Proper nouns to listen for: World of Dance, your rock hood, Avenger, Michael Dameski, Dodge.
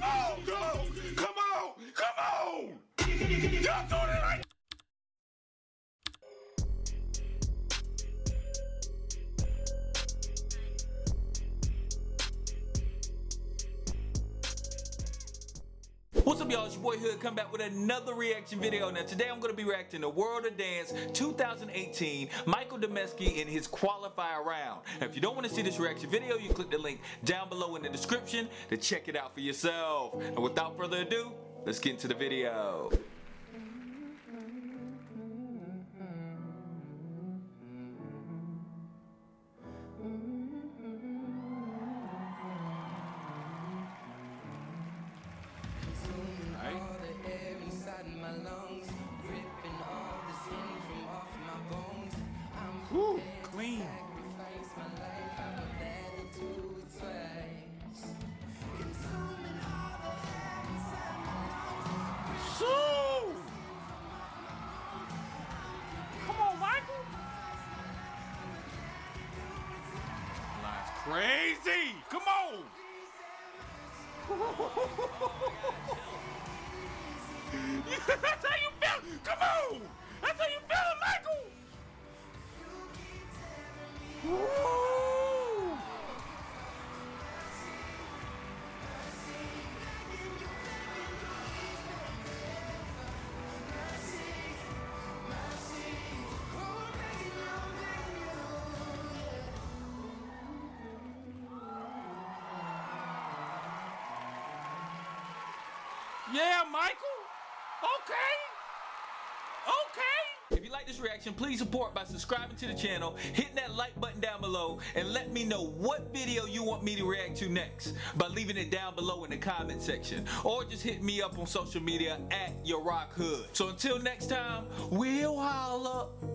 Come on, go! Come on! Come on! Y'all doing it like What's up, y'all? It's your boy Hood, come back with another reaction video. Now, today I'm going to be reacting to World of Dance 2018, Michael Dameski in his qualifier round. Now, if you don't want to see this reaction video, you click the link down below in the description to check it out for yourself. And without further ado, let's get into the video. Woo, clean. Shoo! Come on, Michael. That's crazy. Come on. That's how you feel. Come on. That's how you feel, Michael. Woo! Yeah, Michael. Okay. If you like this reaction, please support by subscribing to the channel, hitting that like button down below, and let me know what video you want me to react to next by leaving it down below in the comment section, or just hit me up on social media at Your Rock Hood. So until next time, we'll holla.